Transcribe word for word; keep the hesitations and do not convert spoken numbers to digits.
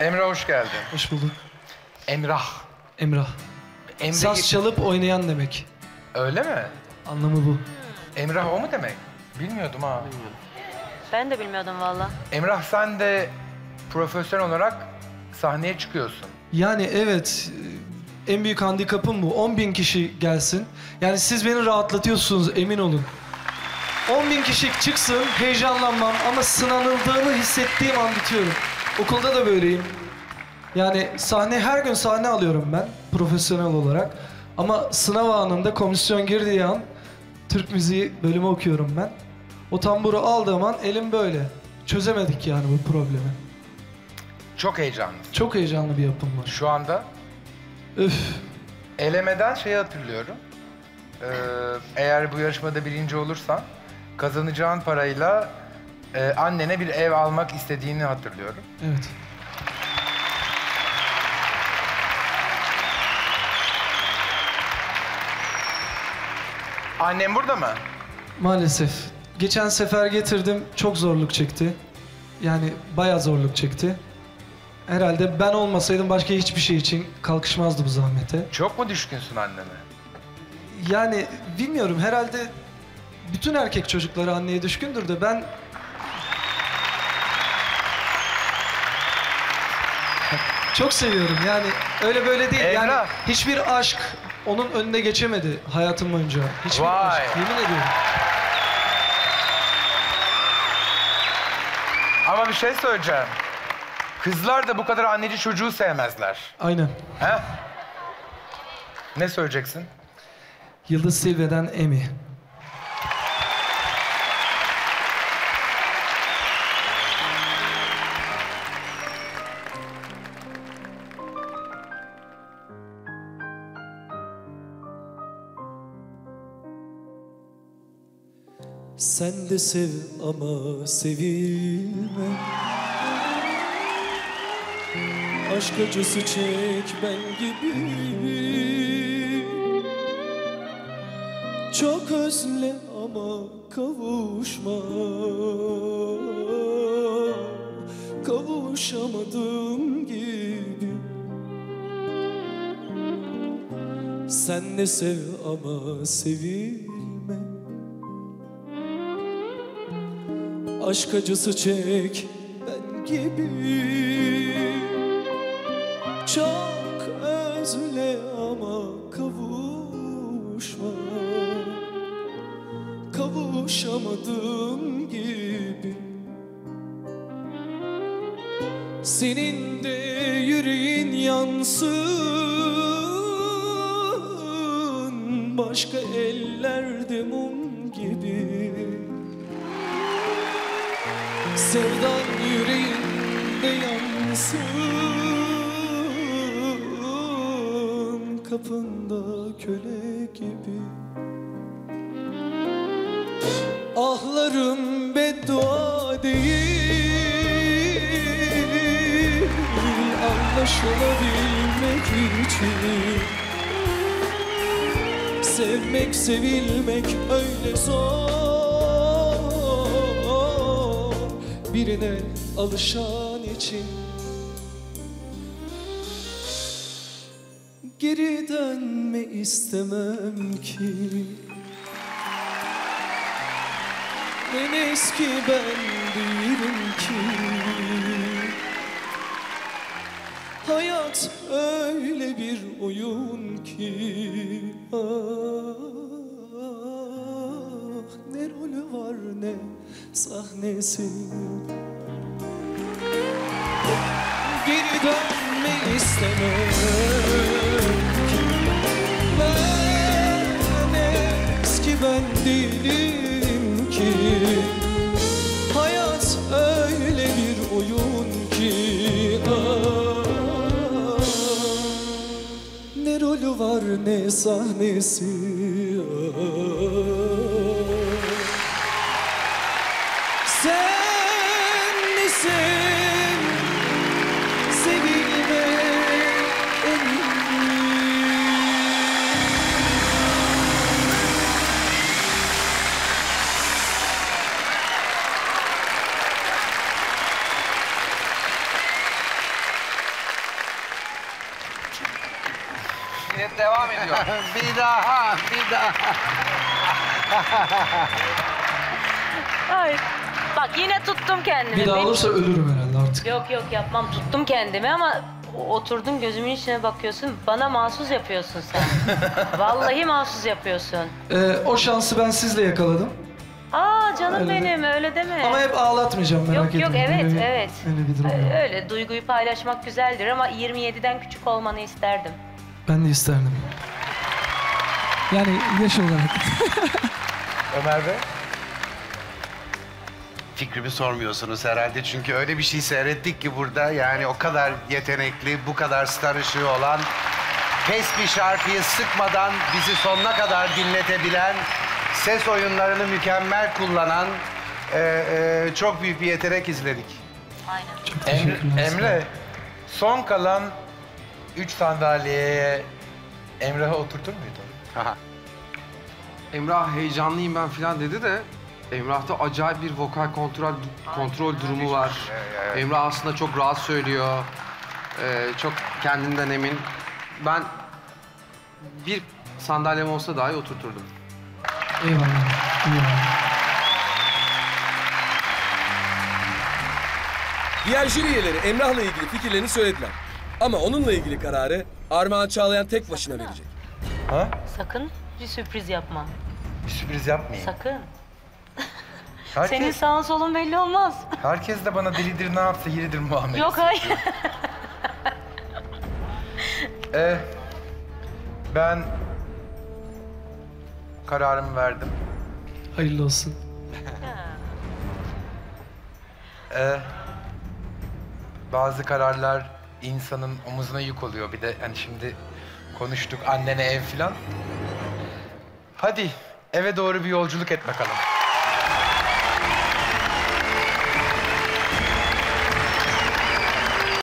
Emrah hoş geldin. Hoş bulduk. Emrah. Emrah. Emrah. Saz çalıp oynayan demek. Öyle mi? Anlamı bu. Emrah o mu demek? Bilmiyordum ha. Bilmiyorum. Ben de bilmiyordum valla. Emrah sen de profesyonel olarak sahneye çıkıyorsun. Yani evet. En büyük handikapım bu. on bin kişi gelsin. Yani siz beni rahatlatıyorsunuz, emin olun. on bin kişi çıksın, heyecanlanmam ama sınanıldığını hissettiğim an bitiyorum. Okulda da böyleyim. Yani sahne, her gün sahne alıyorum ben profesyonel olarak. Ama sınav anında komisyon girdiği an Türk müziği bölümü okuyorum ben. O tamburu aldığım an elim böyle. Çözemedik yani bu problemi. Çok heyecanlı. Çok heyecanlı bir yapım var. Şu anda? Üf. Elemeden şeyi hatırlıyorum. Ee, eğer bu yarışmada birinci olursan kazanacağın parayla e, annene bir ev almak istediğini hatırlıyorum. Evet. Annem burada mı? Maalesef. Geçen sefer getirdim, çok zorluk çekti. Yani bayağı zorluk çekti. Herhalde ben olmasaydım başka hiçbir şey için kalkışmazdı bu zahmete. Çok mu düşkünsün anneme? Yani bilmiyorum, herhalde bütün erkek çocukları anneye düşkündür de ben... Çok seviyorum yani, öyle böyle değil. Emrah. Yani hiçbir aşk onun önüne geçemedi hayatım boyunca. Hiçbir Vay. aşk, yemin ediyorum. Ama bir şey söyleyeceğim. Kızlar da bu kadar anneci çocuğu sevmezler. Aynen. He? Ne söyleyeceksin? Yıldız Silve'den Emi. Sen de sev ama sevilme. Aşk acısı çek ben gibi. Çok özle ama kavuşma. Kavuşamadığım gibi. Sen de sev ama sevilme. Aşk acısı çek ben gibi. Çok özle ama kavuşma. Kavuşamadığım gibi. Senin de yüreğin yansın, başka ellerde mum gibi. Sevdan yüreğinde yansın, kapında köle gibi. Ahlarım beddua değil, anlaşılabilmek için. Sevmek sevilmek öyle zor, birine alışan için. Geri dönme istemem ki, ben eski ben değilim ki. Hayat öyle bir oyun ki, ah, ne rolü var ne sahnesi. Geri dönme istemem ki, ben eski ben değilim ki. Hayat öyle bir oyun ki, ah, ne rolü var ne sahnesi. Ah. Sen misin? Şövalye devam ediyor. Bir daha, bir daha. Ay. Bak yine tuttum kendimi. Bir daha olursa ölürüm herhalde artık. Yok yok yapmam. Tuttum kendimi ama oturdum gözümün içine bakıyorsun. Bana mahsus yapıyorsun sen. Vallahi mahsus yapıyorsun. Ee, o şansı ben sizle yakaladım. Aa canım öyle benim de. Öyle deme. Ama hep ağlatmayacağım merak etme. Yok yok ettim. evet öyle, evet. Öyle, öyle duyguyu paylaşmak güzeldir ama yirmi yediden küçük olmanı isterdim. Ben de isterdim. Yani yaş olarak. Ömer Bey? Fikrimi sormuyorsunuz herhalde çünkü öyle bir şey seyrettik ki burada. Yani o kadar yetenekli, bu kadar star ışığı olan, kesbi şarkıyı sıkmadan bizi sonuna kadar dinletebilen, ses oyunlarını mükemmel kullanan e, e, çok büyük bir yetenek izledik. Aynen. Emre, Emre son kalan üç sandalyeye Emrah'a oturtur muydu? Aha. Emrah heyecanlıyım ben filan dedi de Emrah'ta acayip bir vokal kontrol kontrol Aynen. durumu var. Aynen. Emrah aslında çok rahat söylüyor, ee, çok kendinden emin. Ben bir sandalyem olsa dahi oturturdum. Eyvallah. Eyvallah. Diğer jüri üyeleri Emrah'la ilgili fikirlerini söyletmem. Ama onunla ilgili kararı Armağan Çağlayan tek başına Sakın verecek. Ha. ha? Sakın bir sürpriz yapma. Bir sürpriz yapmayayım. Sakın. Herkes... Senin sağın solun belli olmaz. Herkes de bana delidir ne yapsa yeridir muhammeli. Yok hayır. ee, ben... kararımı verdim. Hayırlı olsun. ee, bazı kararlar insanın omuzuna yük oluyor. Bir de yani şimdi konuştuk annene ev filan. Hadi eve doğru bir yolculuk et bakalım.